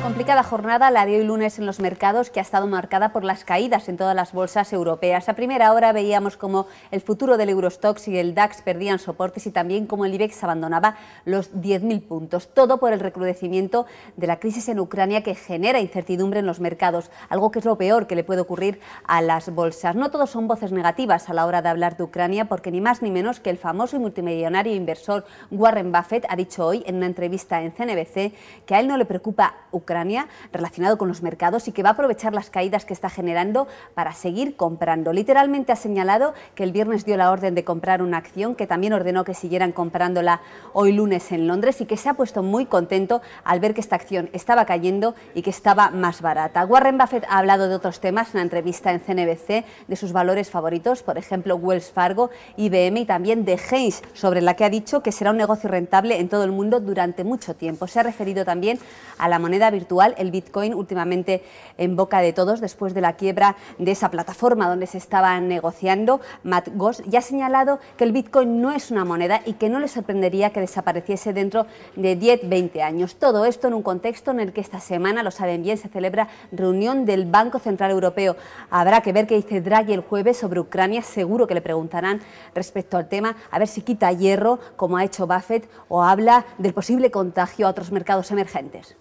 Complicada jornada la de hoy lunes en los mercados, que ha estado marcada por las caídas en todas las bolsas europeas. A primera hora veíamos como el futuro del Eurostox y el DAX perdían soportes y también como el IBEX abandonaba los 10.000 puntos. Todo por el recrudecimiento de la crisis en Ucrania, que genera incertidumbre en los mercados, algo que es lo peor que le puede ocurrir a las bolsas. No todos son voces negativas a la hora de hablar de Ucrania, porque ni más ni menos que el famoso y multimillonario inversor Warren Buffett ha dicho hoy en una entrevista en CNBC que a él no le preocupa Ucrania, relacionado con los mercados, y que va a aprovechar las caídas que está generando para seguir comprando. Literalmente ha señalado que el viernes dio la orden de comprar una acción, que también ordenó que siguieran comprándola hoy lunes en Londres, y que se ha puesto muy contento al ver que esta acción estaba cayendo y que estaba más barata. Warren Buffett ha hablado de otros temas en la entrevista en CNBC, de sus valores favoritos, por ejemplo Wells Fargo, IBM, y también de Heinz, sobre la que ha dicho que será un negocio rentable en todo el mundo durante mucho tiempo. Se ha referido también a la moneda virtual, el Bitcoin, últimamente en boca de todos después de la quiebra de esa plataforma donde se estaba negociando. Matt Goss ya ha señalado que el Bitcoin no es una moneda y que no le sorprendería que desapareciese dentro de 10-20 años. Todo esto en un contexto en el que esta semana, lo saben bien, se celebra reunión del Banco Central Europeo. Habrá que ver qué dice Draghi el jueves sobre Ucrania. Seguro que le preguntarán respecto al tema, a ver si quita hierro como ha hecho Buffett o habla del posible contagio a otros mercados emergentes.